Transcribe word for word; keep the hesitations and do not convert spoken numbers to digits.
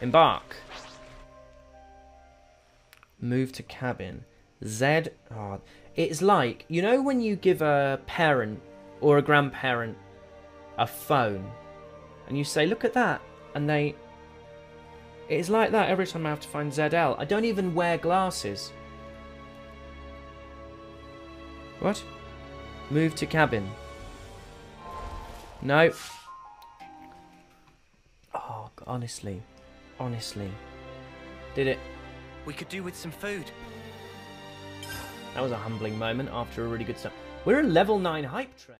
Embark. Move to cabin. Z. Oh, it's like, you know when you give a parent or a grandparent a phone and you say, look at that, and they... It's like that every time I have to find Z L. I don't even wear glasses. What? Move to cabin. No. Oh, honestly. Honestly. Did it. We could do with some food. That was a humbling moment after a really good start. We're a level nine hype train.